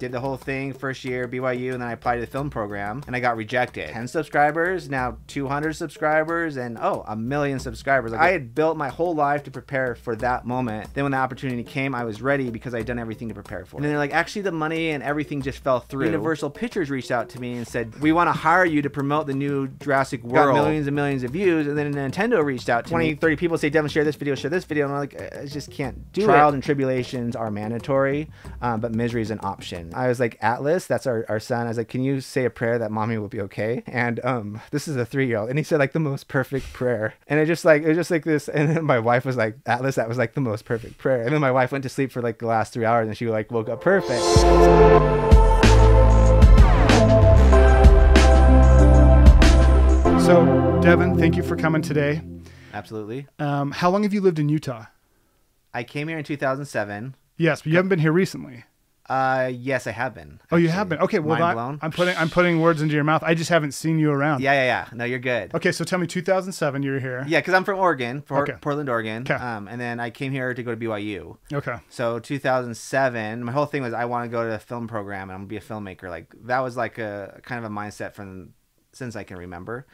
Did the whole thing first year, BYU, and then I applied to the film program, and I got rejected. 10 subscribers, now 200 subscribers, and oh, 1 million subscribers. Like, I had built my whole life to prepare for that moment. Then when the opportunity came, I was ready because I'd done everything to prepare for it. And then they're like, actually the money and everything just fell through. Universal Pictures reached out to me and said, we want to hire you to promote the new Jurassic World. Got millions and millions of views, and then Nintendo reached out to 20, 30 people, say, Devin, share this video, and I'm like, I just can't do it. Trials and tribulations are mandatory, but misery is an option. I was like, Atlas, that's our son. I was like, can you say a prayer that mommy will be okay? And this is a 3-year-old. And he said like the most perfect prayer. And it was just like this. And then my wife was like, Atlas, that was like the most perfect prayer. And then my wife went to sleep for like the last 3 hours and she like woke up perfect. So Devin, thank you for coming today. Absolutely. How long have you lived in Utah? I came here in 2007. Yes, but you haven't been here recently. Yes, I have been. Actually. Oh, you have been. Okay, well, I'm putting words into your mouth. I just haven't seen you around. Yeah. No, you're good. Okay, so tell me, 2007, you were here. Yeah, because I'm from Oregon, Portland, Oregon. Okay. And then I came here to go to BYU. Okay. So 2007, my whole thing was I want to go to the film program and I'm gonna be a filmmaker. Like that was like a kind of a mindset from since I can remember.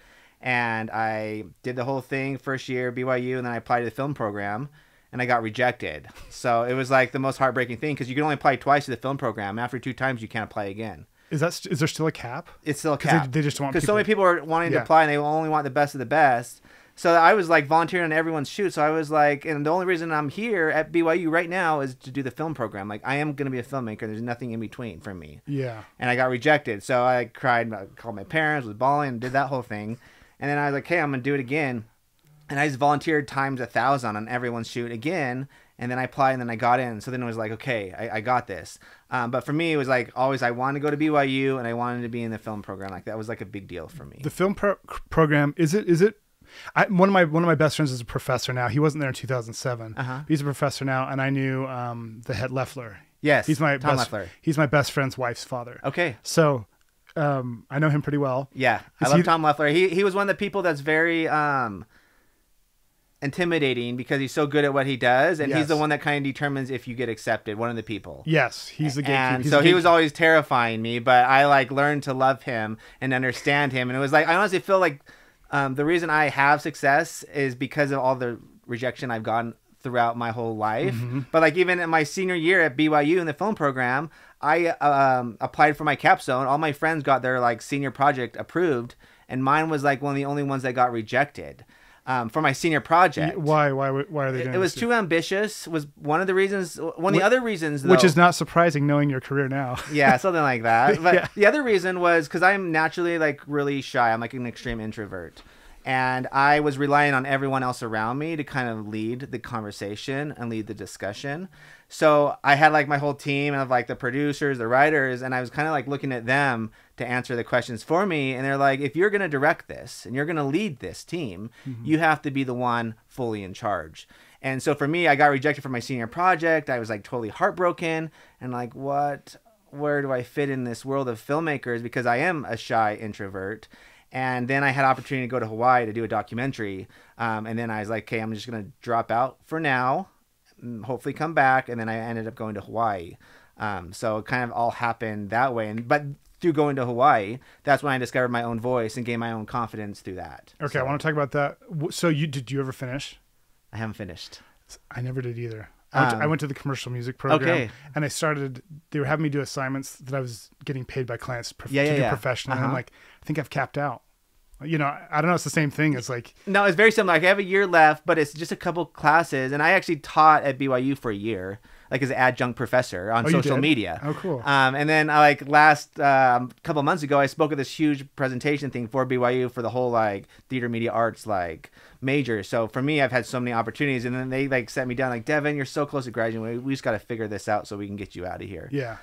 And I did the whole thing first year BYU, and then I applied to the film program. And I got rejected. So it was like the most heartbreaking thing because you can only apply twice to the film program. After 2 times, you can't apply again. Is there still a cap? It's still a cap. They just want because so many people are wanting to apply and they only want the best of the best. So I was like volunteering on everyone's shoot. So I was like, and the only reason I'm here at BYU right now is to do the film program. Like I am going to be a filmmaker. There's nothing in between for me. Yeah. And I got rejected. So I cried, I called my parents, was bawling, and did that whole thing. And then I was like, hey, I'm going to do it again. And I just volunteered times 1,000 on everyone's shoot again. And then I applied and then I got in. So then it was like, okay, I got this. But for me, it was like always I wanted to go to BYU and I wanted to be in the film program. Like that was like a big deal for me. The film program, one of my best friends is a professor now. He wasn't there in 2007. He's a professor now. And I knew the head Leffler. Yes, he's my best friend's wife's father. Okay. So I know him pretty well. Yeah, I love Tom Leffler. He was one of the people that's very... intimidating because he's so good at what he does, and he's the one that kind of determines if you get accepted, one of the people. Yes, he's the gatekeeper. And so he was always terrifying me, but I like learned to love him and understand him, and it was like I honestly feel like the reason I have success is because of all the rejection I've gotten throughout my whole life. But like even in my senior year at BYU in the film program, I applied for my capstone. All my friends got their like senior project approved, and mine was like one of the only ones that got rejected. For my senior project. Why are they doing it? It was too ambitious was one of the reasons. One of the other reasons, though, which is not surprising knowing your career now. Yeah, something like that. But the other reason was because I'm naturally like really shy. I'm like an extreme introvert. And I was relying on everyone else around me to kind of lead the conversation and lead the discussion. So I had like my whole team of like the producers, the writers, and I was kind of like looking at them to answer the questions for me. And they're like, if you're going to direct this and you're going to lead this team, you have to be the one fully in charge. And so for me, I got rejected from my senior project. I was like totally heartbroken and like, what, where do I fit in this world of filmmakers? Because I am a shy introvert. And then I had opportunity to go to Hawaii to do a documentary. And then I was like, okay, I'm just going to drop out for now, hopefully come back. And then I ended up going to Hawaii. So it kind of all happened that way. But through going to Hawaii, that's when I discovered my own voice and gained my own confidence through that. Okay, so I want to talk about that. So did you ever finish? I haven't finished. I never did either. I went to the commercial music program, and I started. They were having me do assignments that I was getting paid by clients to do professionally. And I'm like, I think I've capped out. You know, I don't know. It's the same thing. It's like, no, it's very similar. Like I have a year left, but it's just a couple classes. And I actually taught at BYU for a year, like as an adjunct professor on social media. Oh, cool. And then I like last couple months ago, I spoke at this huge presentation thing for BYU for the whole like theater, media arts, like major. So for me, I've had so many opportunities, and then they like set me down like, Devin, you're so close to graduating. We just got to figure this out so we can get you out of here. Yeah.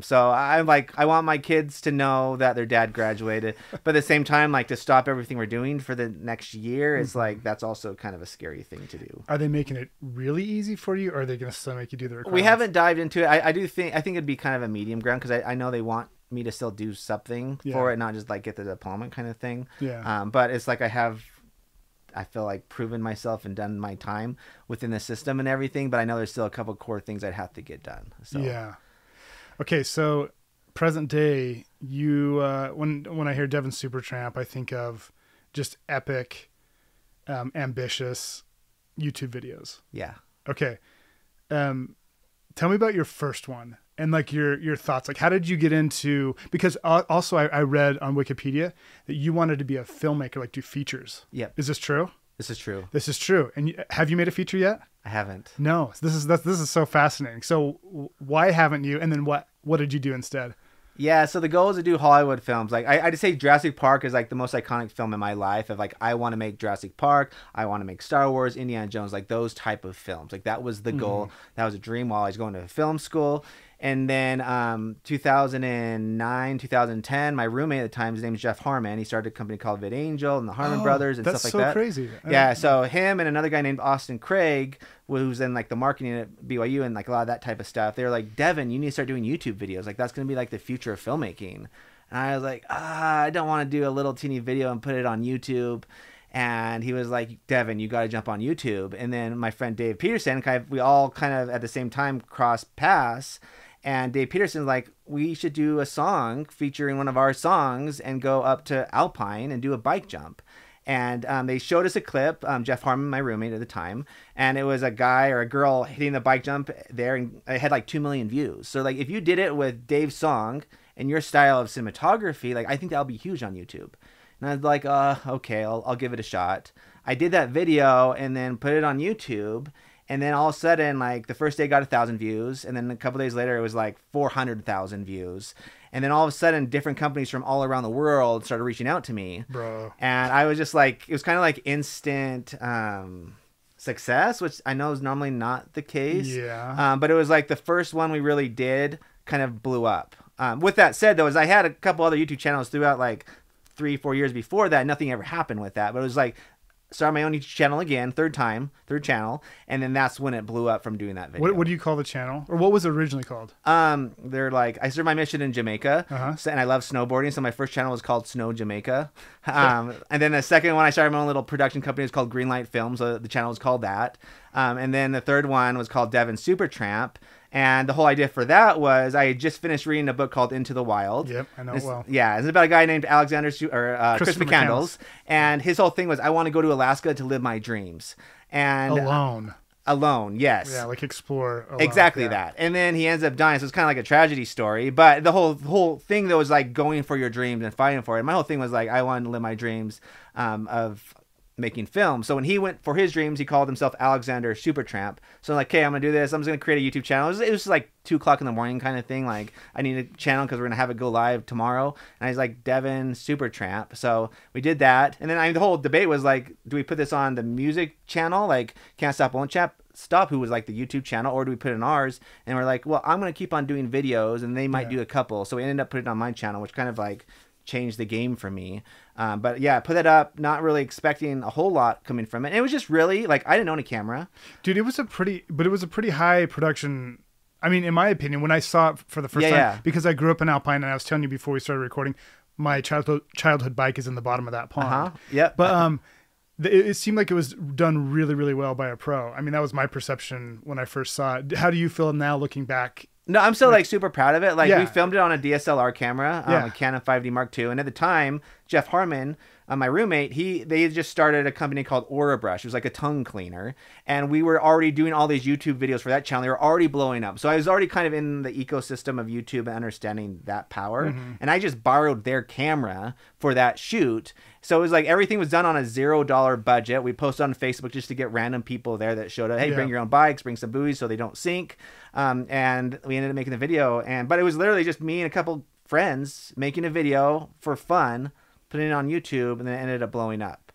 So I'm like, I want my kids to know that their dad graduated, but at the same time, like to stop everything we're doing for the next year is like, that's also kind of a scary thing to do. Are they making it really easy for you, or are they going to still make you do the requirements? We haven't dived into it. I think it'd be kind of a medium ground, because I know they want me to still do something for it, not just like get the diploma kind of thing. Yeah. But it's like I feel like proven myself and done my time within the system and everything, but I know there's still a couple of core things I'd have to get done. So. Yeah. Okay. So present day, you when I hear Devin Supertramp, I think of just epic, ambitious YouTube videos. Yeah. Okay. Tell me about your first one and like your thoughts. Like, how did you get into, because also I read on Wikipedia that you wanted to be a filmmaker, like do features. Yeah. Is this true? This is true. This is true. And you, have you made a feature yet? I haven't. No, this is so fascinating. So why haven't you? And then what did you do instead? Yeah, so the goal is to do Hollywood films. Like I just say Jurassic Park is like the most iconic film in my life. Of like, I want to make Jurassic Park, I want to make Star Wars, Indiana Jones, like those type of films. Like that was the goal. That was a dream while I was going to film school. And then 2009, 2010, my roommate at the time, his name is Jeff Harmon. He started a company called VidAngel and the Harmon Brothers and stuff like that. That's so crazy. Yeah, so him and another guy named Austin Craig, who's in like the marketing at BYU and like a lot of that type of stuff. They were like, Devin, you need to start doing YouTube videos. Like that's going to be like the future of filmmaking. And I was like, I don't want to do a little teeny video and put it on YouTube. And he was like, Devin, you got to jump on YouTube. And then my friend Dave Peterson, we all kind of at the same time crossed paths. And Dave Peterson's like, we should do a song featuring one of our songs and go up to Alpine and do a bike jump. And they showed us a clip, Jeff Harmon, my roommate at the time, and it was a guy or a girl hitting the bike jump there, and it had like 2 million views. So like if you did it with Dave's song and your style of cinematography, like I think that'll be huge on YouTube. And I was like, okay, I'll give it a shot. I did that video and then put it on YouTube. And then all of a sudden, like the first day got 1,000 views. And then a couple days later, it was like 400,000 views. And then all of a sudden, different companies from all around the world started reaching out to me. Bro. And I was just like, it was kind of like instant success, which I know is normally not the case. Yeah. But it was like the first one we really did kind of blew up. With that said, though, is I had a couple other YouTube channels throughout like 3-4 years before that. Nothing ever happened with that. But it was like, started my own YouTube channel again, third channel, and then that's when it blew up from doing that video. What do you call the channel, or what was it originally called? They're like, I served my mission in Jamaica, so, and I love snowboarding, so my first channel was called Snow Jamaica. And then the second one, I started my own little production company, it's called Greenlight Films, so the channel was called that. And then the third one was called Devin Supertramp. And the whole idea for that was I had just finished reading a book called Into the Wild. Yep, I know it well. Yeah, it's about a guy named Alexander or Chris McCandless. And his whole thing was, I want to go to Alaska to live my dreams. And alone. Alone, yes. Yeah, like explore alone. Exactly that. And then he ends up dying, so it's kind of like a tragedy story. But the whole thing, though, was like going for your dreams and fighting for it. And my whole thing was like, I wanted to live my dreams of making film. So when he went for his dreams, he called himself Alexander Supertramp. So I'm like, okay, I'm gonna do this. I'm just gonna create a YouTube channel. It was like 2 o'clock in the morning kind of thing. Like, I need a channel because we're gonna have it go live tomorrow. And I was like, Devin Supertramp. So we did that. And then the whole debate was like, do we put this on the music channel, like Can't Stop Won't Stop, who was like the YouTube channel, or do we put it in ours? And we're like, well, I'm gonna keep on doing videos, and they might do a couple. So we ended up putting it on my channel, which kind of like changed the game for me. But yeah, put that up, not really expecting a whole lot coming from it. And it was just really like, I didn't own a camera. Dude, it was a pretty high production. I mean, in my opinion, when I saw it for the first time, because I grew up in Alpine, and I was telling you before we started recording, my childhood bike is in the bottom of that pond. Yeah. But it seemed like it was done really, really well by a pro. I mean, that was my perception when I first saw it. How do you feel now looking back? No, I'm still like super proud of it. Like we filmed it on a DSLR camera, a Canon 5D Mark II. And at the time, Jeff Harmon, my roommate, they just started a company called Aura Brush. It was like a tongue cleaner. And we were already doing all these YouTube videos for that channel. They were already blowing up. So I was already kind of in the ecosystem of YouTube and understanding that power. And I just borrowed their camera for that shoot. So it was like everything was done on a $0 budget. We posted on Facebook just to get random people there that showed up. Hey, bring your own bikes, bring some buoys so they don't sink. And we ended up making the video. But it was literally just me and a couple friends making a video for fun, putting it on YouTube, and then it ended up blowing up.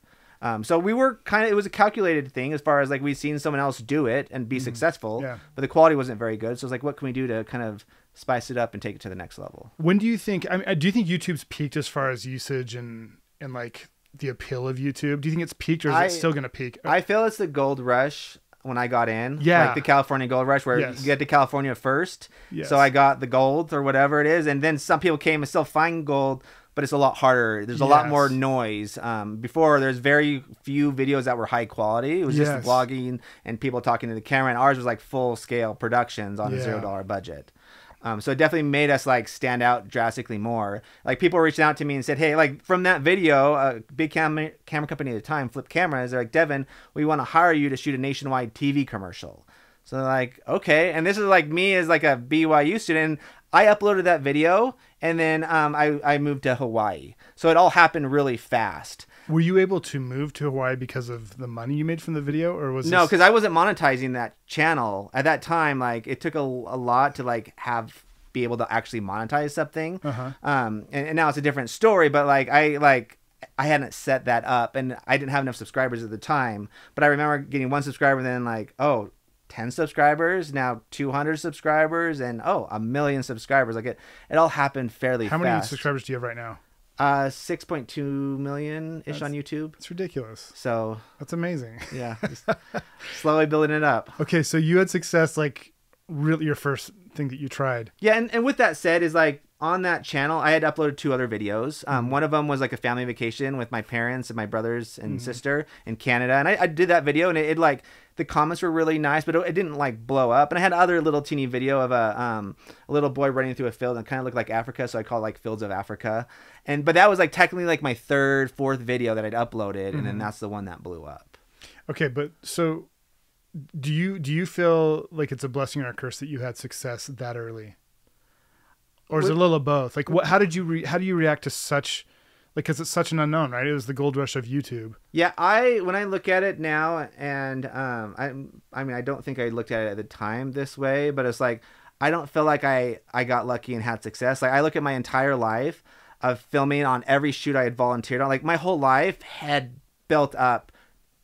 So we were kind of, it was a calculated thing as far as like we'd seen someone else do it and be successful, but the quality wasn't very good. So it was like, what can we do to kind of spice it up and take it to the next level? When do you think, I mean, do you think YouTube's peaked as far as usage and like the appeal of YouTube? Do you think it's peaked, or is it still going to peak? I feel it's the gold rush when I got in, like the California gold rush, where you get to California first. So I got the gold or whatever it is. And then some people came and still find gold, but it's a lot harder. There's a lot more noise. Before, there's very few videos that were high quality. It was just vlogging and people talking to the camera. And ours was like full scale productions on a $0 budget. So it definitely made us like stand out drastically more. Like people reached out to me and said, hey, like from that video, a big camera company at the time, Flip Cameras, they're like, Devin, we want to hire you to shoot a nationwide TV commercial. So they're like, okay. And this is like me as like a BYU student. I uploaded that video and then I moved to Hawaii. So it all happened really fast. Were you able to move to Hawaii because of the money you made from the video, or was no? Because I wasn't monetizing that channel at that time. Like it took a lot to like be able to actually monetize something. Uh-huh. And now it's a different story. But I hadn't set that up, and I didn't have enough subscribers at the time. But I remember getting one subscriber, and then like 10 subscribers, now 200 subscribers, and 1,000,000 subscribers. Like it all happened fairly fast. How many subscribers do you have right now? 6.2 million ish on YouTube. It's ridiculous. So that's amazing. Yeah, just slowly building it up. Okay, so you had success, like really your first thing that you tried. Yeah, and with that said, is like on that channel, I had uploaded 2 other videos. One of them was like a family vacation with my parents and my brothers and sister in Canada, and I did that video, and it like the comments were really nice, but it didn't like blow up. And I had other little teeny video of a little boy running through a field and kind of looked like Africa, so I call it like Fields of Africa. But that was like technically like my 3rd, 4th video that I'd uploaded, and then that's the one that blew up. Okay, but so do you feel like it's a blessing or a curse that you had success that early, or is it a little of both? Like, what? How did you how do you react to such? Like, because it's such an unknown, right? It was the gold rush of YouTube. Yeah, when I look at it now, and I mean, I don't think I looked at it at the time this way, but it's like, I don't feel like I got lucky and had success. Like, I look at my entire life of filming on every shoot I had volunteered on. Like, my whole life had built up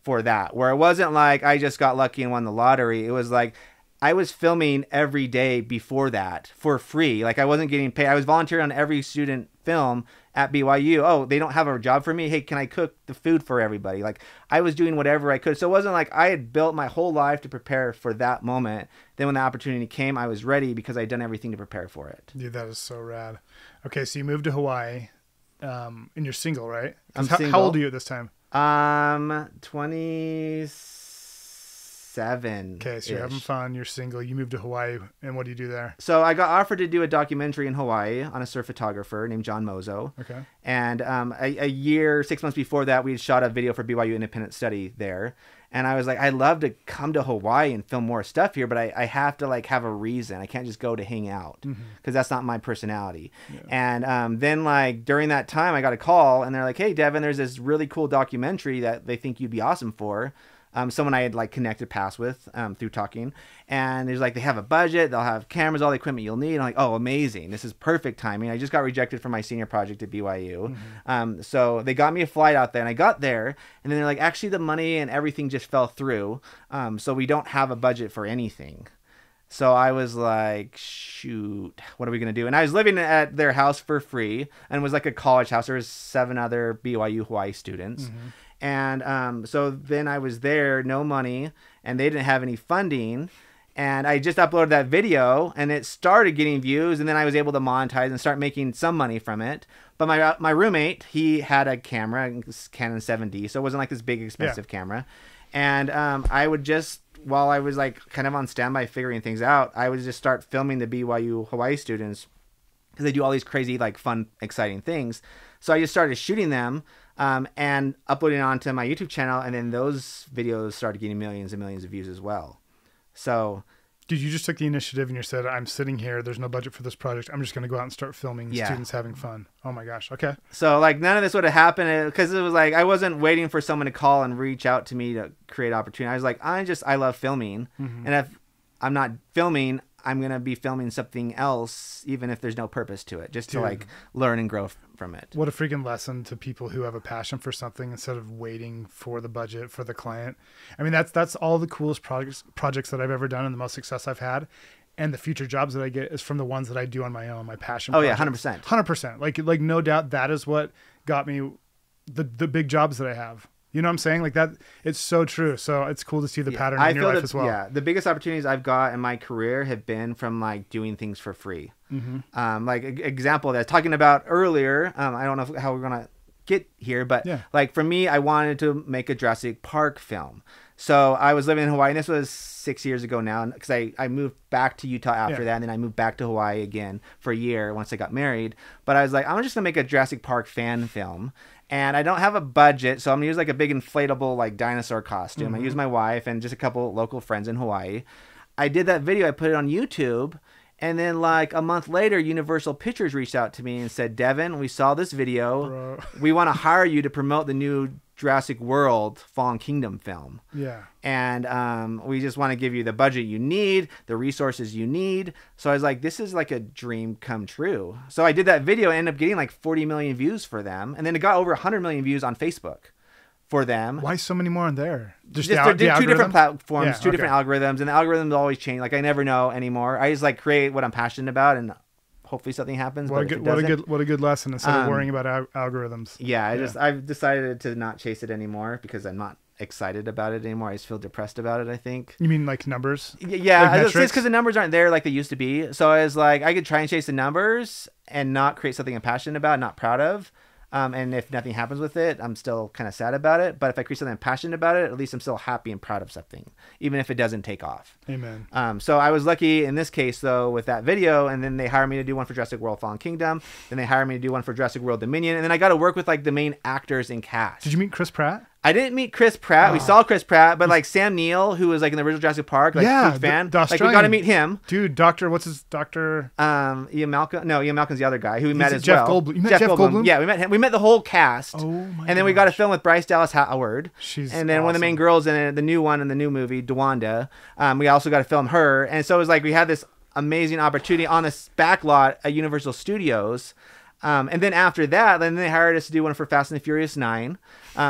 for that, where it wasn't like I just got lucky and won the lottery. It was like, I was filming every day before that for free. Like I wasn't getting paid. I was volunteering on every student film at BYU. Oh, they don't have a job for me. Hey, can I cook the food for everybody? Like I was doing whatever I could. So it wasn't like I had built my whole life to prepare for that moment. Then when the opportunity came, I was ready because I'd done everything to prepare for it. Dude, that is so rad. Okay. So you moved to Hawaii, and you're single, right? I'm single. How old are you at this time? 27. Okay, so you're having fun, you're single, you moved to Hawaii, and what do you do there? So I got offered to do a documentary in Hawaii on a surf photographer named John Mozo. Okay. And a year, 6 months before that, we had shot a video for BYU Independent Study there. And I was like, I'd love to come to Hawaii and film more stuff here, but I have to like have a reason. I can't just go to hang out because that's not my personality. Yeah. And then like during that time, I got a call and they're like, hey, Devin, there's this really cool documentary that they think you'd be awesome for. Someone I had like connected paths with through talking, and there's like, they have a budget, they'll have cameras, all the equipment you'll need. And I'm like, oh, amazing. This is perfect timing. I just got rejected from my senior project at BYU. So they got me a flight out there, and I got there, and then they're like, actually the money and everything just fell through. So we don't have a budget for anything. So I was like, shoot, what are we going to do? And I was living at their house for free, and it was like a college house. There was 7 other BYU Hawaii students. And so then I was there, no money, and they didn't have any funding. And I just uploaded that video, and it started getting views, and then I was able to monetize and start making some money from it. But my roommate, he had a camera, Canon 7D, so it wasn't like this big, expensive camera. And I would just, while I was like kind of on standby figuring things out, I would just start filming the BYU Hawaii students because they do all these crazy, like fun, exciting things. So I just started shooting them. And uploading it onto my YouTube channel, and then those videos started getting millions and millions of views as well. So, dude, you just took the initiative and you said, "I'm sitting here. There's no budget for this project. I'm just going to go out and start filming students having fun." Oh my gosh. Okay. So like none of this would have happened because it was like I wasn't waiting for someone to call and reach out to me to create opportunity. I was like, I love filming, and if I'm not filming, I'm going to be filming something else, even if there's no purpose to it, just to like learn and grow from it. What a freaking lesson to people who have a passion for something instead of waiting for the budget for the client. I mean, that's all the coolest projects that I've ever done and the most success I've had, and the future jobs that I get is from the ones that I do on my own, my passion. Oh yeah, 100%. 100%. Like no doubt that is what got me the big jobs that I have. You know what I'm saying? Like that, it's so true. So it's cool to see the pattern in your life as well. Yeah, the biggest opportunities I've got in my career have been from like doing things for free. Like example that I was talking about earlier, I don't know how we're gonna get here, but like for me, I wanted to make a Jurassic Park film. So I was living in Hawaii, and this was 6 years ago now, because I moved back to Utah after that, and then I moved back to Hawaii again for a year once I got married. But I was like, I'm just going to make a Jurassic Park fan film, and I don't have a budget, so I'm going to use like a big inflatable like dinosaur costume. Mm-hmm. I used my wife and just a couple local friends in Hawaii. I did that video. I put it on YouTube, and then like a month later, Universal Pictures reached out to me and said, Devin, we saw this video. Bro. We want to hire you to promote the new Jurassic World Fallen Kingdom film. Yeah. And we just want to give you the budget you need, the resources you need. So I was like, this is like a dream come true. So I did that video and ended up getting like 40 million views for them. And then it got over 100 million views on Facebook for them. Why so many more on there? Just the two different platforms, two different algorithms. And the algorithms always change. Like I never know anymore. I just like create what I'm passionate about and hopefully something happens. What a good lesson instead of worrying about algorithms. Yeah, I've decided to not chase it anymore because I'm not excited about it anymore. I just feel depressed about it, I think. You mean like numbers? Yeah, like it's because the numbers aren't there like they used to be. So I was like, I could try and chase the numbers and not create something I'm passionate about, not proud of. And if nothing happens with it, I'm still kind of sad about it. But if I create something I'm passionate about it, at least I'm still happy and proud of something, even if it doesn't take off. Amen. So I was lucky in this case, though, with that video. And then they hired me to do one for Jurassic World Fallen Kingdom. Then they hired me to do one for Jurassic World Dominion. And then I got to work with like the main actors and cast. Did you meet Chris Pratt? I didn't meet Chris Pratt. Oh. We saw Chris Pratt, but like Sam Neill, who was like in the original Jurassic Park, like huge fan. Like we got to meet him. Dude, what's his doctor? Ian Malcolm. No, Ian Malcolm's the other guy who we met as Jeff well. Goldblum. You met Jeff Goldblum? Yeah, we met him. We met the whole cast. Oh my gosh. And then we got a film with Bryce Dallas Howard. She's and then awesome. One of the main girls in it, the new one in the new movie, DeWanda. We also got to film her, and so it was like we had this amazing opportunity on this back lot at Universal Studios. And then after that, then they hired us to do one for Fast and the Furious 9.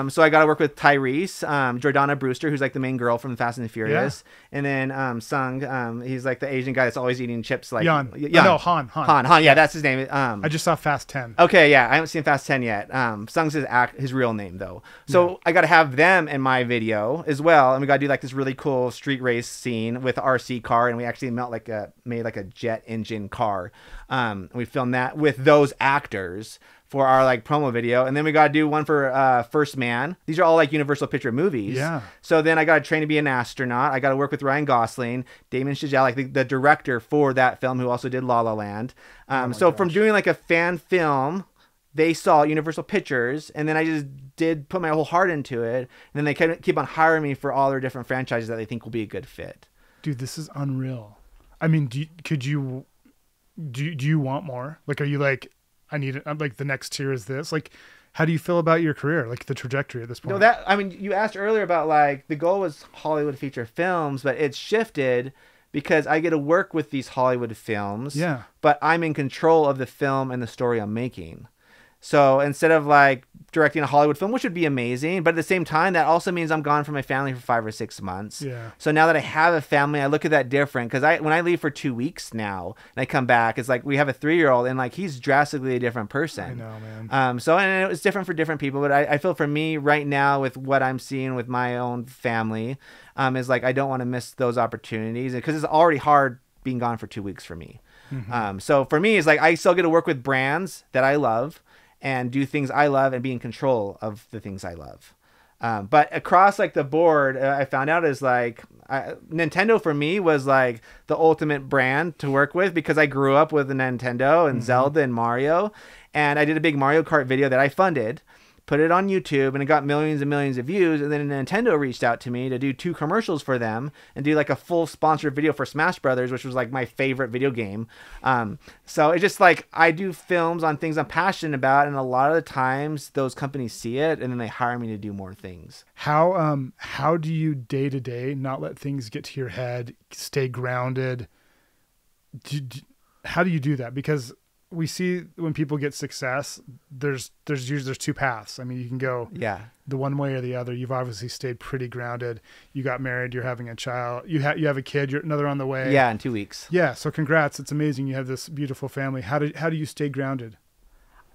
So I got to work with Tyrese, Jordana Brewster, who's like the main girl from Fast and the Furious. Yeah. And then Sung, he's like the Asian guy that's always eating chips. Like Han. Yeah, that's his name. I just saw Fast 10. Okay, yeah. I haven't seen Fast 10 yet. Sung's his real name, though. So I got to have them in my video as well. And we got to do like this really cool street race scene with RC car. And we actually made like a jet engine car. We filmed that with those actors for our like promo video, and then we got to do one for First Man. These are all like Universal Picture movies. Yeah. So then I got to train to be an astronaut. I got to work with Ryan Gosling, Damon Chazelle, like the director for that film, who also did La La Land. From doing like a fan film, they saw Universal Pictures, and then I just put my whole heart into it. And then they keep on hiring me for all their different franchises that they think will be a good fit. Dude, this is unreal. I mean, do you want more? Like, are you like, I need it, like the next tier is this? Like, how do you feel about your career? Like the trajectory at this point? No, I mean, you asked earlier about like, the goal was Hollywood feature films, but it's shifted because I get to work with these Hollywood films, but I'm in control of the film and the story I'm making. So instead of like directing a Hollywood film, which would be amazing, but at the same time, that also means I'm gone from my family for 5 or 6 months. Yeah. So now that I have a family, I look at that different because when I leave for 2 weeks now and I come back, it's like we have a 3-year-old and like he's drastically a different person. I know, man. And it was different for different people, but I feel for me right now with what I'm seeing with my own family is like I don't want to miss those opportunities because it's already hard being gone for 2 weeks for me. Mm-hmm. So for me, it's like I still get to work with brands that I love and do things I love and be in control of the things I love. But across like the board, I found out is like Nintendo for me was like the ultimate brand to work with because I grew up with a Nintendo and Zelda and Mario. And I did a big Mario Kart video that I funded, put it on YouTube, and it got millions and millions of views. And then Nintendo reached out to me to do 2 commercials for them and do like a full sponsored video for Smash Brothers, which was like my favorite video game. So it's just like I do films on things I'm passionate about, and a lot of the times those companies see it and then they hire me to do more things. How do you day to day not let things get to your head, stay grounded? How do you do that? Because we see when people get success, there's 2 paths. I mean, you can go the one way or the other. You've obviously stayed pretty grounded. You got married, you're having a child, you have a kid, you're another on the way. Yeah, in 2 weeks. Yeah, so congrats. It's amazing. You have this beautiful family. How do you stay grounded?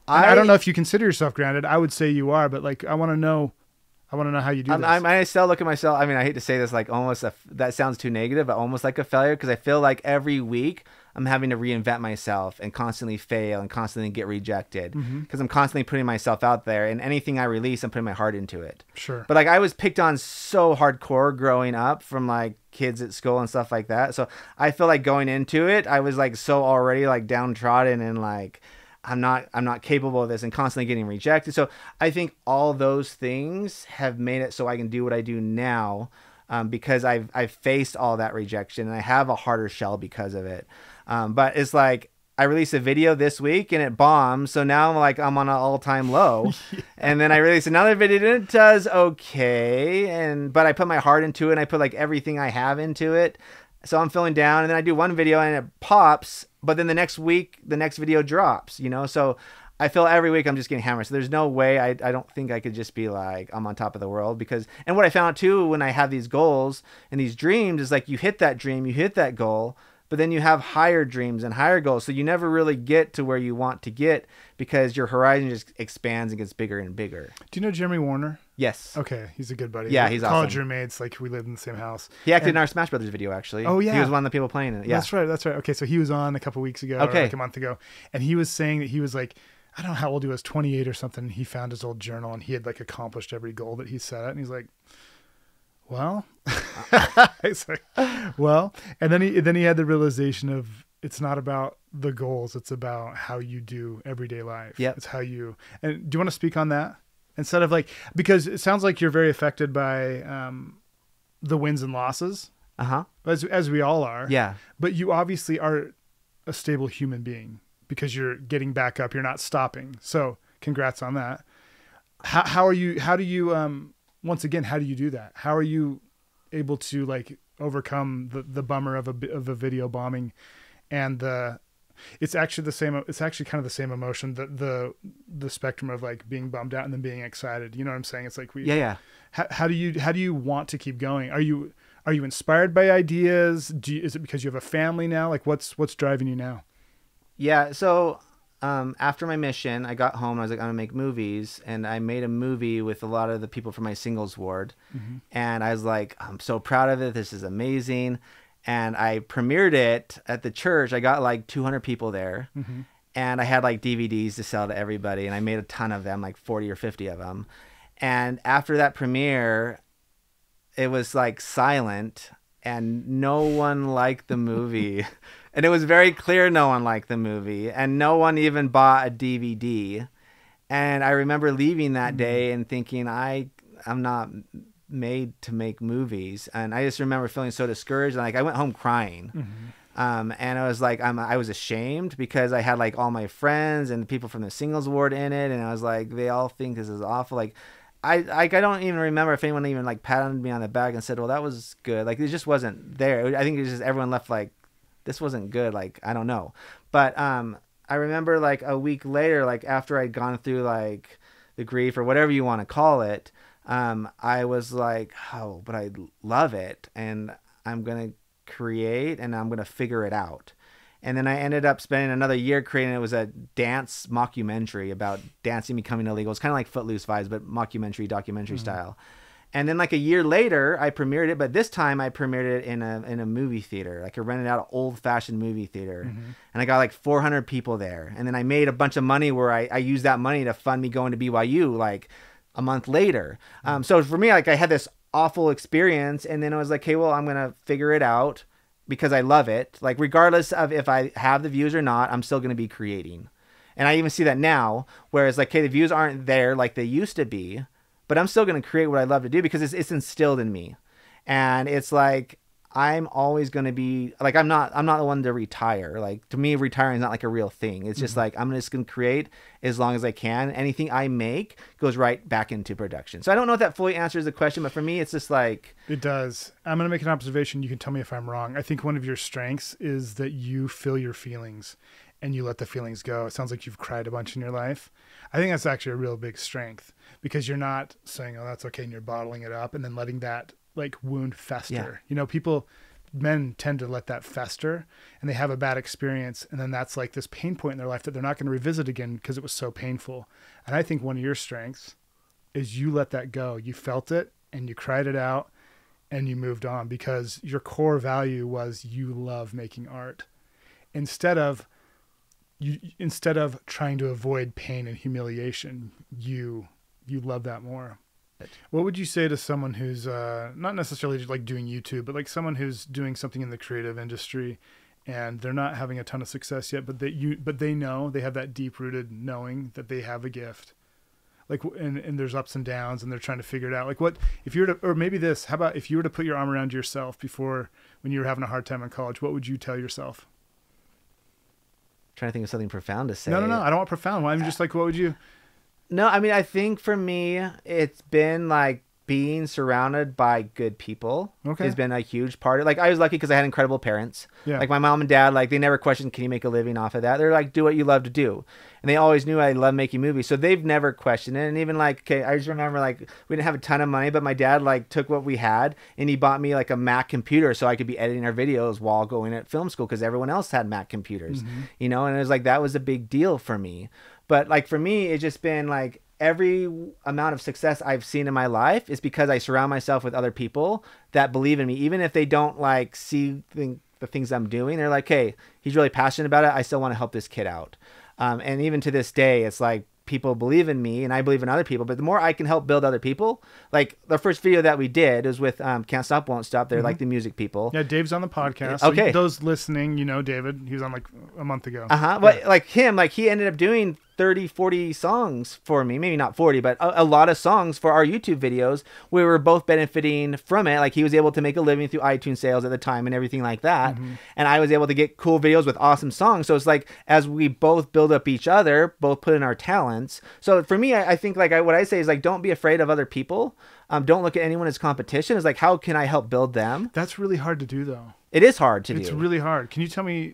I don't know if you consider yourself grounded. I would say you are, but like I want to know how you do this. I still look at myself. I mean, I hate to say this, like almost that sounds too negative, but almost like a failure because I feel like every week I'm having to reinvent myself and constantly fail and constantly get rejected because I'm constantly putting myself out there, and anything I release, I'm putting my heart into it. Sure. But like I was picked on so hardcore growing up from like kids at school and stuff like that. So I feel like going into it, I was like so already like downtrodden and like I'm not capable of this and constantly getting rejected. So I think all those things have made it so I can do what I do now. Because I've faced all that rejection and I have a harder shell because of it. But it's like I release a video this week and it bombs. So now I'm like I'm on an all-time low. Yeah. And then I release another video and it does okay. But I put my heart into it and I put like everything I have into it. So I'm feeling down and then I do one video and it pops. But then the next week, the next video drops, you know. So I feel every week I'm just getting hammered. So there's no way I don't think I could just be like, I'm on top of the world. Because, and what I found too, when I have these goals and these dreams is like, you hit that dream, you hit that goal, but then you have higher dreams and higher goals. So you never really get to where you want to get because your horizon just expands and gets bigger and bigger. Do you know Jeremy Warner? Yes. Okay. He's a good buddy. Yeah. He's awesome. College roommates. Like we lived in the same house. He acted in our Smash Brothers video actually. Oh yeah. He was one of the people playing it. Yeah. That's right. That's right. Okay. So he was on a couple weeks ago, or like a month ago. And he was saying that he was like, I don't know how old he was, 28 or something. He found his old journal and he had like accomplished every goal that he set out. And he's like, well, he's like, well, and then he had the realization of it's not about the goals. It's about how you do everyday life. Yeah. It's how you, and do you want to speak on that instead of like, because it sounds like you're very affected by, the wins and losses as we all are. Yeah. But you obviously are a stable human being, because you're getting back up, you're not stopping. So congrats on that. How are you, how do you, once again, how do you do that? How are you able to like overcome the bummer of a video bombing and it's actually the same, it's actually kind of the same emotion that the spectrum of like being bummed out and then being excited. You know what I'm saying? It's like, we, yeah. How do you want to keep going? Are you inspired by ideas? Is it because you have a family now? Like what's driving you now? Yeah, so after my mission, I got home. I was like, I'm going to make movies. And I made a movie with a lot of the people from my singles ward. Mm-hmm. And I was like, I'm so proud of it. This is amazing. And I premiered it at the church. I got like 200 people there. Mm-hmm. And I had like DVDs to sell to everybody. And I made a ton of them, like 40 or 50 of them. And after that premiere, it was like silent. And no one liked the movie. And it was very clear no one liked the movie. And no one even bought a DVD. And I remember leaving that day and thinking, I'm not made to make movies. And I just remember feeling so discouraged. And like I went home crying. Mm-hmm. And I was like, I was ashamed because I had like all my friends and people from the singles ward in it. And I was like, they all think this is awful. Like, I don't even remember if anyone even like patted me on the back and said, well, that was good. Like it just wasn't there. I think it was just everyone left like, this wasn't good. Like, I don't know. But I remember like a week later, like after I'd gone through like the grief or whatever you want to call it, I was like, oh, but I love it. And I'm going to create and I'm going to figure it out. And then I ended up spending another year creating, it was a dance mockumentary about dancing becoming illegal. It's kind of like Footloose vibes, but mockumentary, documentary style. And then like a year later, I premiered it, but this time I premiered it in a movie theater. Like I rented out an old-fashioned movie theater, and I got like 400 people there. And then I made a bunch of money where I used that money to fund me going to BYU like a month later. So for me, like I had this awful experience, and then I was like, hey, well, I'm going to figure it out. Because I love it. Like regardless of if I have the views or not, I'm still going to be creating. And I even see that now, whereas like, hey, the views aren't there like they used to be, but I'm still going to create what I love to do because it's instilled in me. And it's like, I'm always going to be like, I'm not the one to retire. Like to me, retiring is not like a real thing. It's just like, I'm just going to create as long as I can. Anything I make goes right back into production. So I don't know if that fully answers the question, but for me, it's just like, it does. I'm going to make an observation. You can tell me if I'm wrong. I think one of your strengths is that you feel your feelings and you let the feelings go. It sounds like you've cried a bunch in your life. I think that's actually a real big strength because you're not saying, oh, that's okay. And you're bottling it up and then letting that like wound fester. You know, men tend to let that fester and they have a bad experience. And then that's like this pain point in their life that they're not going to revisit again because it was so painful. And I think one of your strengths is you let that go. You felt it and you cried it out and you moved on because your core value was you love making art. instead of trying to avoid pain and humiliation, you love that more. What would you say to someone who's not necessarily like doing YouTube, but like someone who's doing something in the creative industry and they're not having a ton of success yet, but they know they have that deep rooted knowing that they have a gift, like, and there's ups and downs and they're trying to figure it out. Like, what if you were to, or maybe this, how about if you were to put your arm around yourself before, when you were having a hard time in college, what would you tell yourself? I'm trying to think of something profound to say. No. I don't want profound. I'm just like, what would you? No, I mean, I think for me, it's been like being surrounded by good people. Okay. Has been a huge part of, like, I was lucky because I had incredible parents. Yeah. Like my mom and dad, like they never questioned, can you make a living off of that? They're like, do what you love to do. And they always knew I love making movies. So they've never questioned it. And even like, okay, I just remember like, we didn't have a ton of money, but my dad like took what we had and he bought me like a Mac computer so I could be editing our videos while going at film school because everyone else had Mac computers, you know? And it was like, that was a big deal for me. But like for me, it's just been like every amount of success I've seen in my life is because I surround myself with other people that believe in me. Even if they don't like see the things I'm doing, they're like, hey, he's really passionate about it. I still want to help this kid out. And even to this day, it's like people believe in me and I believe in other people. But the more I can help build other people, like the first video that we did is with Can't Stop, Won't Stop. They're like the music people. Yeah, Dave's on the podcast. Okay. So those listening, you know, David, he was on like a month ago. Yeah. But like him, like he ended up doing 30, 40 songs for me, maybe not 40, but a lot of songs for our YouTube videos. We were both benefiting from it. Like he was able to make a living through iTunes sales at the time and everything like that. And I was able to get cool videos with awesome songs. So it's like, as we both build up each other, both put in our talents. So for me, I think like what I say is like, don't be afraid of other people. Don't look at anyone as competition. It's like, how can I help build them? That's really hard to do though. It is hard to do. It's really hard. Can you tell me,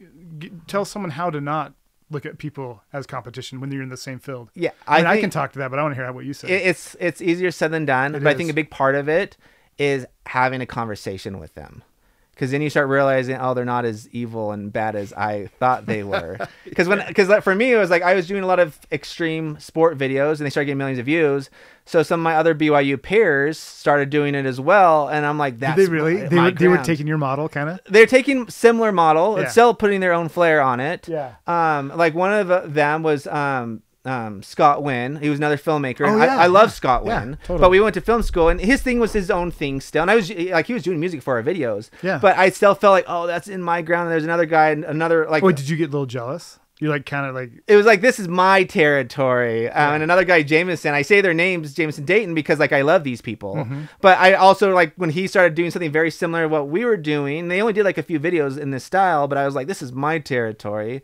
tell someone how to not look at people as competition when you're in the same field? Yeah. I mean, I can talk to that, but I want to hear what you say. It's easier said than done. But I think a big part of it is having a conversation with them. Because then you start realizing, oh, they're not as evil and bad as I thought they were. Because for me, it was like I was doing a lot of extreme sport videos, and they started getting millions of views. So some of my other BYU peers started doing it as well, and I'm like, that's they were taking your model, kind of. They're taking similar model, and still putting their own flair on it. Yeah. Like one of them was Scott Winn. He was another filmmaker. Oh, yeah, I love Scott Winn, but we went to film school and his thing was his own thing still. And I was like, he was doing music for our videos, but I still felt like, oh, that's in my ground. And there's another guy and another, like, oh, did you get a little jealous? You're like, kind of like, it was like, this is my territory. And another guy, Jameson, I say their names, Jameson Dayton, because like, I love these people, but I also like when he started doing something very similar to what we were doing, they only did like a few videos in this style, but I was like, this is my territory.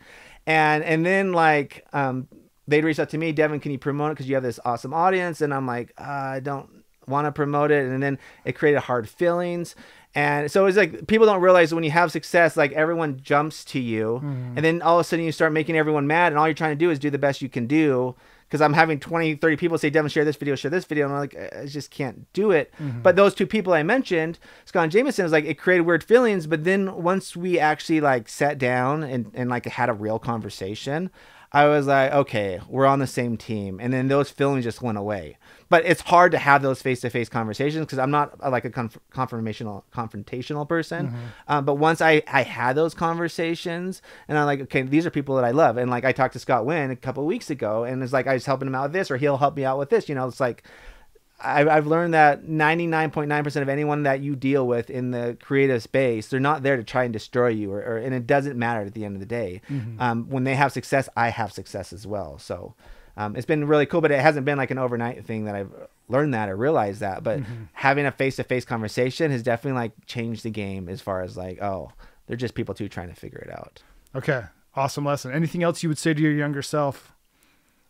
And then like, they'd reach out to me, Devin, can you promote it? Because you have this awesome audience. And I'm like, I don't want to promote it. And then it created hard feelings. And so it's like, people don't realize when you have success, like everyone jumps to you. And then all of a sudden you start making everyone mad. And all you're trying to do is do the best you can do. Because I'm having 20, 30 people say, Devin, share this video. And I'm like, I just can't do it. But those two people I mentioned, Scott and Jameson, was like, it created weird feelings. But then once we actually like sat down and like had a real conversation, I was like, okay, we're on the same team. And then those feelings just went away. But it's hard to have those face-to-face conversations because I'm not like a confrontational person. But once I had those conversations and I'm like, okay, these are people that I love. And like, I talked to Scott Winn a couple of weeks ago and it's like, I was helping him out with this or he'll help me out with this. You know, it's like, I've learned that 99.9% of anyone that you deal with in the creative space, they're not there to try and destroy you, and it doesn't matter at the end of the day. When they have success, I have success as well. So it's been really cool, but it hasn't been like an overnight thing that I've learned that or realized that. But having a face-to-face conversation has definitely like changed the game as far as like, oh, they're just people too trying to figure it out. Okay, awesome lesson. Anything else you would say to your younger self?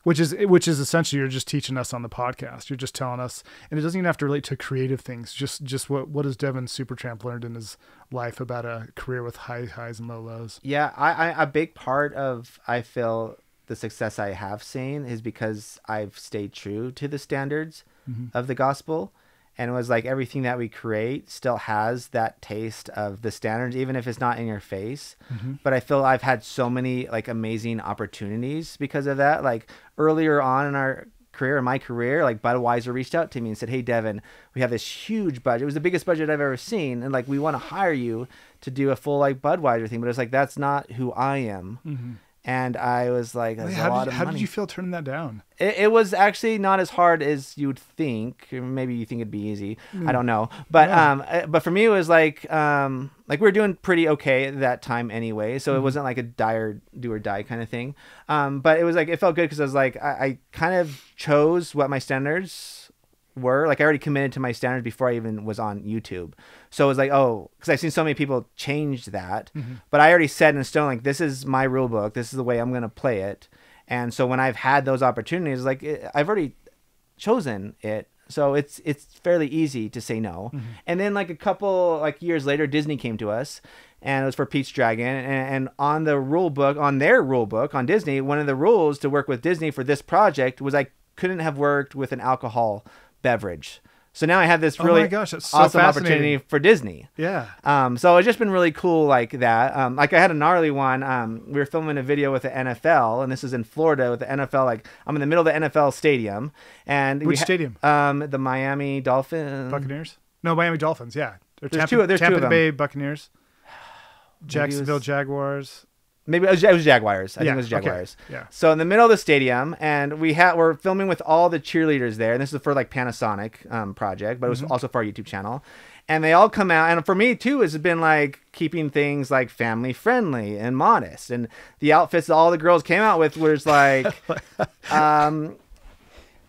Which is essentially you're just teaching us on the podcast. You're just telling us, and it doesn't even have to relate to creative things. Just what has Devin Supertramp learned in his life about a career with high highs and low lows? Yeah, I a big part of I feel the success I have seen is because I've stayed true to the standards of the gospel. And it was like everything that we create still has that taste of the standards, even if it's not in your face. But I feel I've had so many like amazing opportunities because of that. Like earlier on in our career and my career, like Budweiser reached out to me and said, "Hey Devin, we have this huge budget. It was the biggest budget I've ever seen. And like, we want to hire you to do a full like Budweiser thing." But it's like, that's not who I am. Mm-hmm. And I was like, that's a lot of money. How did you feel turning that down? It was actually not as hard as you would think. Maybe you think it'd be easy. I don't know. But but for me, it was like we were doing pretty okay at that time anyway. So it wasn't like a do or die kind of thing. But it was like, it felt good because I was like, I kind of chose what my standards were. Like I already committed to my standards before I even was on YouTube. So it was like, oh, because I've seen so many people change that. But I already set in stone, like, this is my rule book. This is the way I'm going to play it. And so when I've had those opportunities, like I've already chosen it. So it's fairly easy to say no. And then like a couple like years later, Disney came to us and it was for Pete's Dragon. And on the rule book, on their rule book on Disney, one of the rules to work with Disney for this project was I couldn't have worked with an alcohol beverage. So now I have this really awesome opportunity for Disney. Yeah. So it's just been really cool like that. Like I had a gnarly one. We were filming a video with the NFL, and this is in Florida with the NFL. Like I'm in the middle of the NFL stadium, and which stadium? The Miami Dolphins. Buccaneers? No, Miami Dolphins. Yeah. There's Tampa Bay Buccaneers. Jacksonville Jaguars. Maybe it was Jaguars. I think it was Jaguars. Okay. Yeah. So in the middle of the stadium, and we're filming with all the cheerleaders there, and this is for like Panasonic project, but it was also for our YouTube channel. And they all come out, and for me too, it's been like keeping things like family friendly and modest. And the outfits that all the girls came out with was like,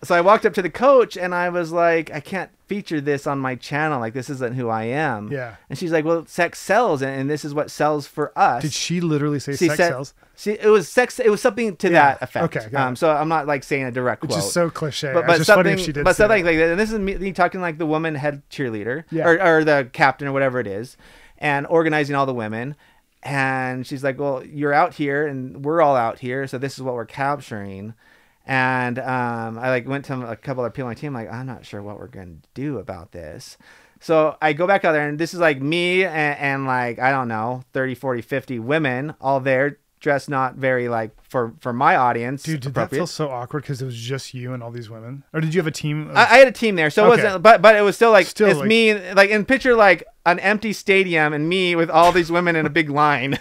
so I walked up to the coach and I was like, I can't feature this on my channel. Like, this isn't who I am. Yeah. And she's like, well, sex sells, and this is what sells for us. Did she literally say sex sells? It was sex. It was something to that effect. Okay. So I'm not like saying a direct quote. Which is so cliche. But it's funny if she did. But something like that. And this is me talking like the woman head cheerleader or the captain or whatever it is, and organizing all the women. And she's like, well, you're out here and we're all out here, so this is what we're capturing. And I like went to a couple of people on my team, like, I'm not sure what we're going to do about this. So I go back out there, and this is like me and like, I don't know, 30, 40, 50 women all there dressed not very like for my audience. Dude, did that feel so awkward because it was just you and all these women? Or did you have a team? I had a team there. So it wasn't, but it was still like, it's like me, like in picture, like an empty stadium and me with all these women in a big line.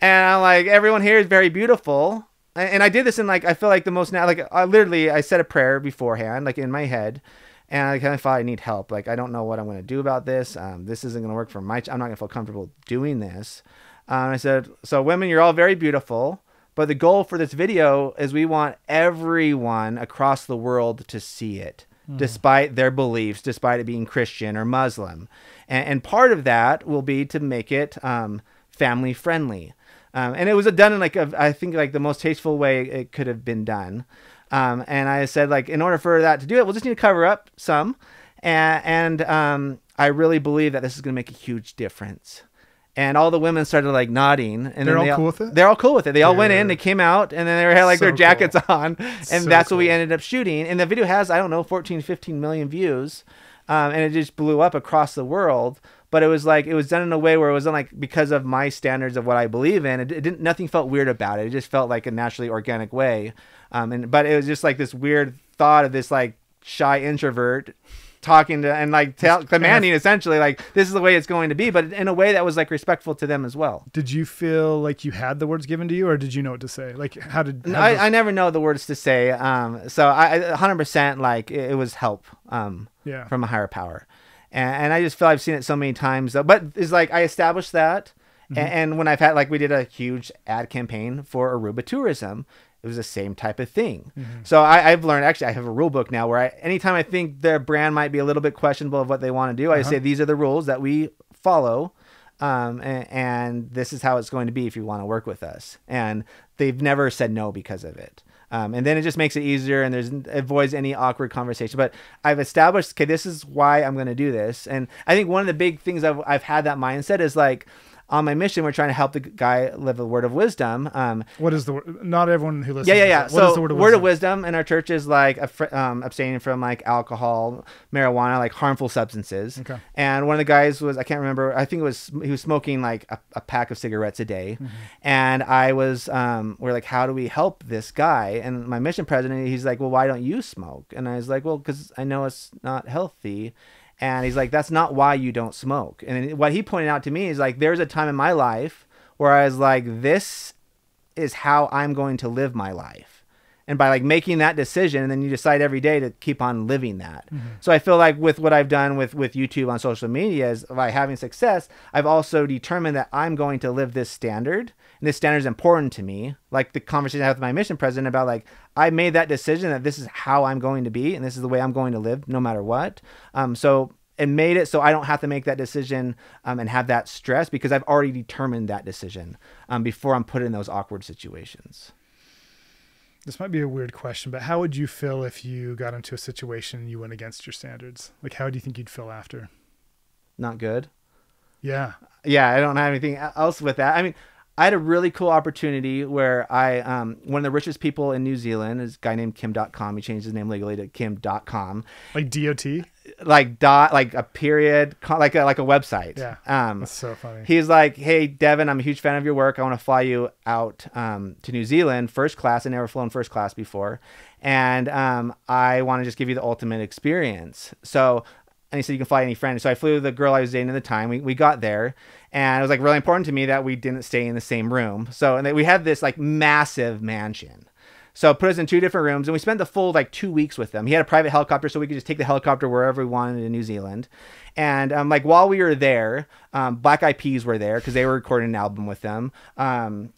And I'm like, everyone here is very beautiful. And I did this in like, I feel like the most now, like I said a prayer beforehand, like in my head, and I kind of thought I need help. Like, I don't know what I'm going to do about this. This isn't going to work for my, I'm not going to feel comfortable doing this. I said, so women, you're all very beautiful, but the goal for this video is we want everyone across the world to see it. Despite their beliefs, despite it being Christian or Muslim. And part of that will be to make it family friendly. And it was done in like, I think like the most tasteful way it could have been done. And I said like, in order for that to do it, we'll just need to cover up some. And I really believe that this is going to make a huge difference. And all the women started like nodding. And they're all cool with it? They're all cool with it. They all went in, they came out, and then they had like their jackets on. And that's what we ended up shooting. And the video has, I don't know, 14, 15 million views. And it just blew up across the world. But it was like, it was done in a way where it wasn't like because of my standards of what I believe in. It didn't, nothing felt weird about it. It just felt like a naturally organic way. But it was just like this weird thought of this like shy introvert talking to and like commanding essentially like, this is the way it's going to be, but in a way that was like respectful to them as well. Did you feel like you had the words given to you, or did you know what to say? Like how did, I never know the words to say. So I 100% like it was help from a higher power. And I just feel I've seen it so many times, but it's like I established that. And when I've had, like, we did a huge ad campaign for Aruba tourism, it was the same type of thing. So I've learned, actually, I have a rule book now where anytime I think their brand might be a little bit questionable of what they want to do, I say, these are the rules that we follow. And this is how it's going to be if you want to work with us. And they've never said no because of it. And then it just makes it easier, and there's avoids any awkward conversation. But I've established, okay, this is why I'm going to do this. And I think one of the big things I've had that mindset is like, on my mission, we're trying to help the guy live a word of wisdom. What is the word? Not everyone who listens. Yeah. What so is the word of wisdom? Word of wisdom in our church is like abstaining from like alcohol, marijuana, like harmful substances. Okay. And one of the guys was, I can't remember, I think it was, he was smoking like a pack of cigarettes a day. Mm-hmm. And I was, we're like, how do we help this guy? And my mission president, he's like, well, why don't you smoke? And I was like, well, because I know it's not healthy. And he's like, that's not why you don't smoke. And what he pointed out to me is like, there's a time in my life where I was like, this is how I'm going to live my life. And by like making that decision, and then you decide every day to keep on living that. Mm-hmm. So I feel like with what I've done with YouTube on social media is by having success, I've also determined that I'm going to live this standard. And this standard is important to me. Like the conversation I had with my mission president about like, I made that decision that this is how I'm going to be. And this is the way I'm going to live no matter what. So it made it so I don't have to make that decision and have that stress because I've already determined that decision before I'm put in those awkward situations. This might be a weird question, but how would you feel if you got into a situation and you went against your standards? Like, how do you think you'd feel after? Not good. Yeah. Yeah. I don't have anything else with that. I mean, I had a really cool opportunity where I, one of the richest people in New Zealand is a guy named Kim.com. He changed his name legally to Kim.com. Like DOT? Like dot, like a period, like a website. Yeah. That's so funny. He's like, hey, Devin, I'm a huge fan of your work. I want to fly you out to New Zealand first class. I never flown first class before. And I want to just give you the ultimate experience. So, and he said, you can fly any friend. So I flew the girl I was dating at the time. We got there. And it was like really important to me that we didn't stay in the same room. So, and then we had this like massive mansion. So put us in two different rooms and we spent the full like 2 weeks with them. He had a private helicopter so we could just take the helicopter wherever we wanted in New Zealand. And like while we were there, Black Eyed Peas were there because they were recording an album with them.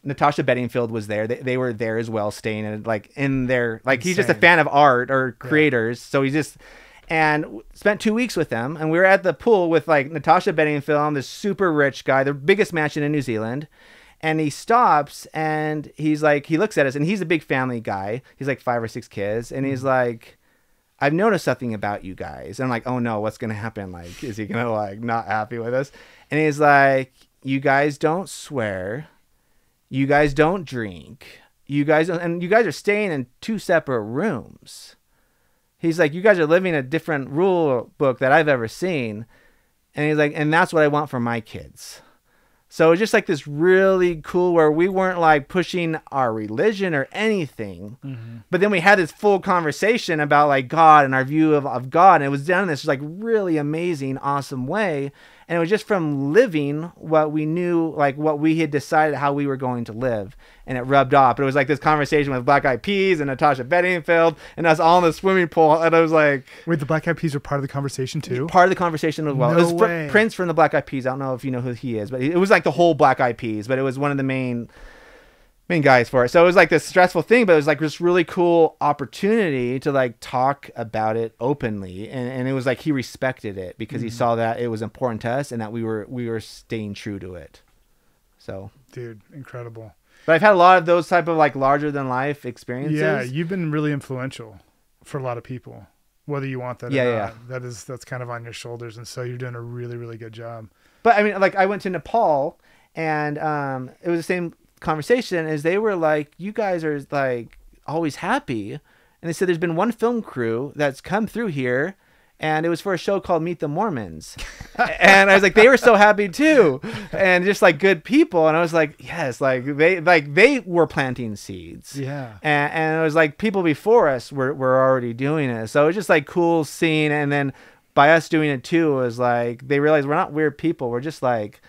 Natasha Bedingfield was there. They were there as well, staying in, like in their, like Insane. He's just a fan of art or creators. Yeah. So he just... And spent 2 weeks with them. And we were at the pool with like Natasha Bedingfield, this super rich guy, the biggest mansion in New Zealand. And he stops and he's like, he looks at us and he's a big family guy. He's like 5 or 6 kids. And he's like, I've noticed something about you guys. And I'm like, oh no, what's going to happen? Like, is he going to like not happy with us? And he's like, you guys don't swear. You guys don't drink. You guys don't, and you guys are staying in 2 separate rooms. He's like, you guys are living a different rule book that I've ever seen. And he's like, and that's what I want for my kids. So it was just like this really cool where we weren't like pushing our religion or anything. Mm-hmm. But then we had this full conversation about like God and our view of God. And it was done in this like really amazing, awesome way. And it was just from living what we knew, like what we had decided how we were going to live. And it rubbed off. But it was like this conversation with Black Eyed Peas and Natasha Bedingfield and us all in the swimming pool. And I was like... Wait, the Black Eyed Peas were part of the conversation too? Part of the conversation as well. No it was way. Prince from the Black Eyed Peas. I don't know if you know who he is, but it was like the whole Black Eyed Peas. But it was one of the main guys for it. So it was like this stressful thing, but it was like this really cool opportunity to like talk about it openly. And it was like, he respected it because he saw that it was important to us and that we were staying true to it. So dude, incredible. But I've had a lot of those type of like larger than life experiences. Yeah. You've been really influential for a lot of people, whether you want that or not. That's kind of on your shoulders. And so you're doing a really, really good job. But I mean, like I went to Nepal and it was the same conversation is they were like, you guys are like always happy. And they said, there's been one film crew that's come through here and it was for a show called Meet the Mormons. And I was like, they were so happy too. And just like good people. And I was like, yes, like they were planting seeds. Yeah. And it was like people before us were already doing it. So it was just like cool seeing. And then by us doing it too, it was like, they realized we're not weird people. We're just like,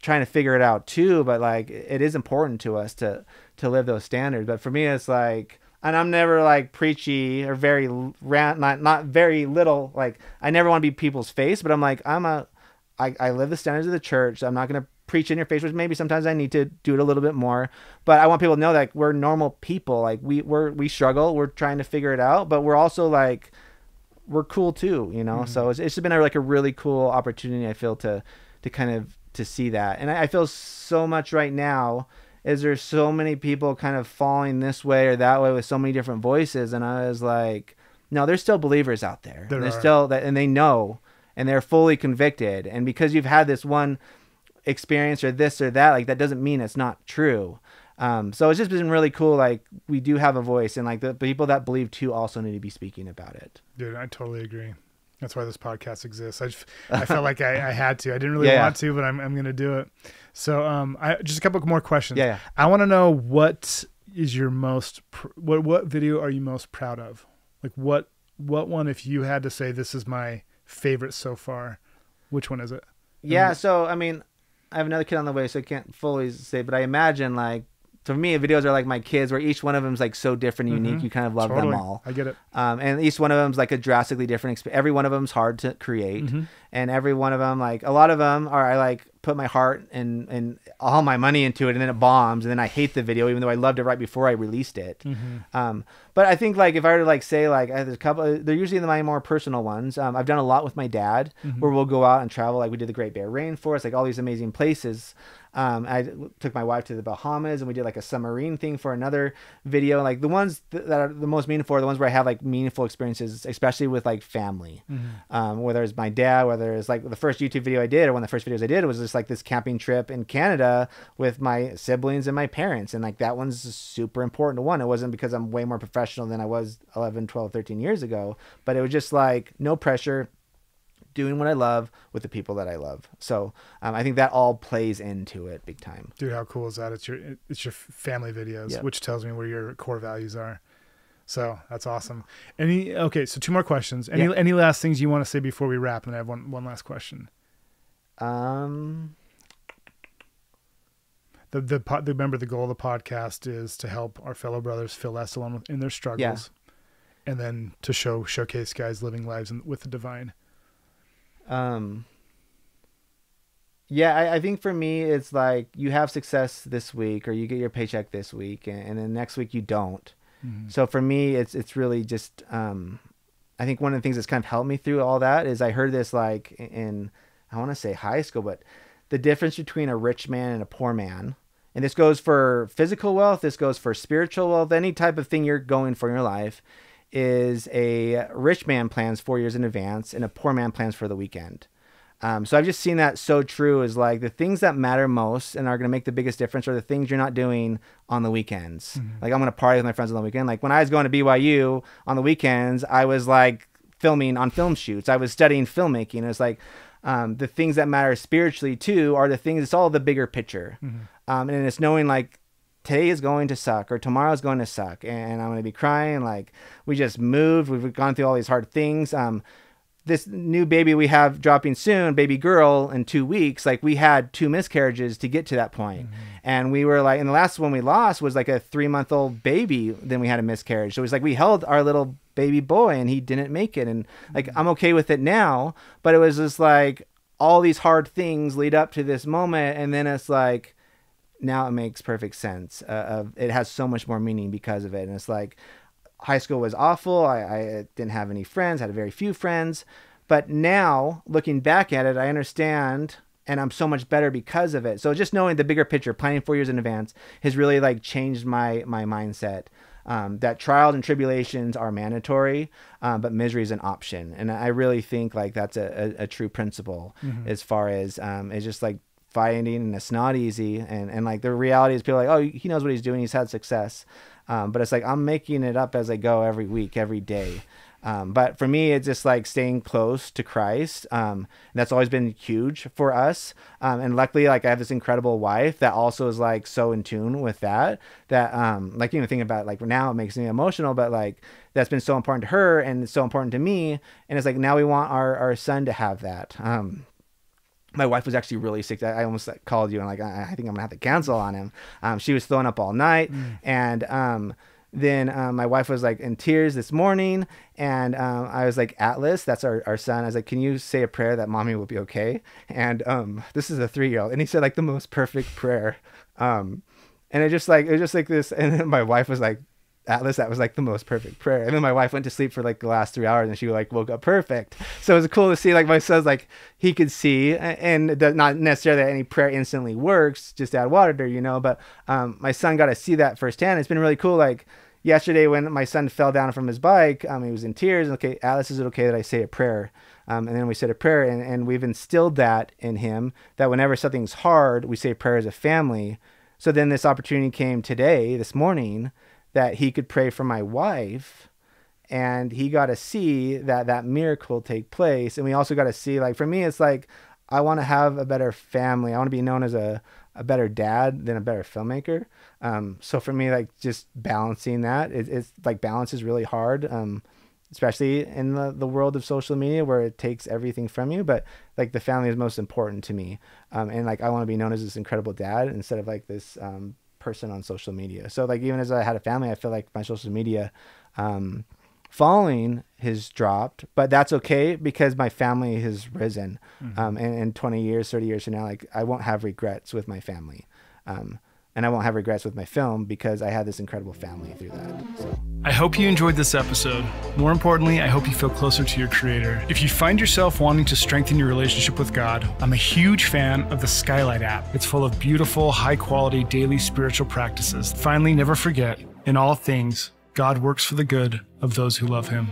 trying to figure it out too, but like it is important to us to live those standards. But for me, it's like, and I'm never like preachy or very rant, not very little. Like I never want to be people's face, but I'm like I live the standards of the church. So I'm not gonna preach in your face, which maybe sometimes I need to do it a little bit more. But I want people to know that like, we're normal people. Like we struggle. We're trying to figure it out, but we're also like we're cool too, you know. Mm-hmm. So it's been like a really cool opportunity. I feel to kind of. To see that. And I feel so much right now is there's so many people kind of falling this way or that way with so many different voices. And I was like, no, there's still believers out there. There's still that, and they know, and they're fully convicted. And because you've had this one experience or this or that, like that doesn't mean it's not true. So it's just been really cool. Like, we do have a voice, and like the people that believe too also need to be speaking about it. Dude, I totally agree. That's why this podcast exists. I felt like I had to. I didn't really want to, but I'm going to do it. So just a couple more questions. Yeah. I want to know, what is your most what video are you most proud of? Like, what one, if you had to say this is my favorite so far, which one is it? Yeah. So I mean, I have another kid on the way, so I can't fully say, but I imagine, like, for me, videos are like my kids, where each one of them is like so different and unique. You kind of love them all. I get it. And each one of them is like a drastically different experience. Every one of them is hard to create. And every one of them, like a lot of them are, I like put my heart and all my money into it, and then it bombs, and then I hate the video, even though I loved it right before I released it. But I think, like, if I were to like say, like, there's a couple, they're usually my more personal ones. I've done a lot with my dad, where we'll go out and travel. Like, we did the Great Bear Rainforest, like all these amazing places. I took my wife to the Bahamas, and we did like a submarine thing for another video. Like, the ones that are the most meaningful are the ones where I have like meaningful experiences, especially with like family, whether it's my dad, whether it's like the first YouTube video I did, or one of the first videos I did was just like this camping trip in Canada with my siblings and my parents. And like, that one's a super important one. It wasn't because I'm way more professional than I was 11, 12, 13 years ago, but it was just like no pressure, doing what I love with the people that I love. So I think that all plays into it big time. Dude, how cool is that? It's your family videos, which tells me where your core values are. So that's awesome. Okay, so two more questions. Any last things you want to say before we wrap? And I have one last question. Remember, the goal of the podcast is to help our fellow brothers feel less alone in their struggles, and then to showcase guys living lives with the divine. I think for me, it's like, you have success this week, or you get your paycheck this week, and then next week you don't. So for me, it's really just, I think one of the things that's kind of helped me through all that is I heard this, like, in, I want to say high school, but the difference between a rich man and a poor man. And this goes for physical wealth, this goes for spiritual wealth, any type of thing you're going for in your life, is a rich man plans 4 years in advance and a poor man plans for the weekend. So I've just seen that so true, is like the things that matter most and are going to make the biggest difference are the things you're not doing on the weekends. Like, I'm going to party with my friends on the weekend. Like, when I was going to BYU on the weekends, I was like filming on film shoots. I was studying filmmaking. It was like, the things that matter spiritually too are the things, it's all the bigger picture. And it's knowing, like, today is going to suck, or tomorrow's going to suck, and I'm going to be crying. Like, we just moved. We've gone through all these hard things. This new baby we have dropping soon, baby girl, in 2 weeks, like, we had 2 miscarriages to get to that point. And we were like, and the last one we lost was like a 3-month-old baby. Then we had a miscarriage. So it was like, we held our little baby boy and he didn't make it. And like, I'm okay with it now, but it was just like, all these hard things lead up to this moment. And then it's like, now it makes perfect sense. It has so much more meaning because of it. And it's like, high school was awful. I didn't have any friends, had very few friends. But now, looking back at it, I understand, and I'm so much better because of it. So just knowing the bigger picture, planning 4 years in advance, has really like changed my mindset. That trials and tribulations are mandatory, but misery is an option. And I really think like that's a true principle, as far as it's just like, finding, and it's not easy, and like the reality is, people are like, oh, he knows what he's doing, he's had success, but it's like, I'm making it up as I go, every week, every day. But for me, it's just like staying close to Christ. That's always been huge for us. And luckily, like, I have this incredible wife that also is like so in tune with that like, you know, think about it, like, now it makes me emotional, but like, that's been so important to her, and it's so important to me. And it's like, now we want our son to have that. My wife was actually really sick. I almost like called you and like, I think I'm gonna have to cancel on him. She was throwing up all night. And then my wife was like in tears this morning. And I was like, Atlas, that's our son. I was like, can you say a prayer that mommy will be okay? And this is a 3-year-old. And he said like the most perfect prayer. And it was just like this. And then my wife was like, Atlas, that was like the most perfect prayer. And then my wife went to sleep for like the last 3 hours, and she like woke up perfect. So it was cool to see like my son's like, he could see, and it does not necessarily that any prayer instantly works, just add water, you know, but my son got to see that firsthand. It's been really cool. Like, yesterday when my son fell down from his bike, he was in tears. Okay, Alice, is it okay that I say a prayer? And then we said a prayer, and we've instilled that in him, that whenever something's hard, we say prayer as a family. So then this opportunity came today, this morning, that he could pray for my wife, and he got to see that miracle take place. And we also got to see, like, for me, it's like, I want to have a better family. I want to be known as a better dad than a better filmmaker. So for me, like, just balancing that, it's like, balance is really hard, especially in the world of social media where it takes everything from you. But like, the family is most important to me. And like, I want to be known as this incredible dad instead of like this person on social media. So like, even as I had a family, I feel like my social media following has dropped, but that's okay because my family has risen. Mm-hmm. And 20 years, 30 years from now, like, I won't have regrets with my family. And I won't have regrets with my film because I had this incredible family through that. So. I hope you enjoyed this episode. More importantly, I hope you feel closer to your creator. If you find yourself wanting to strengthen your relationship with God, I'm a huge fan of the Skylight app. It's full of beautiful, high-quality daily spiritual practices. Finally, never forget, in all things, God works for the good of those who love him.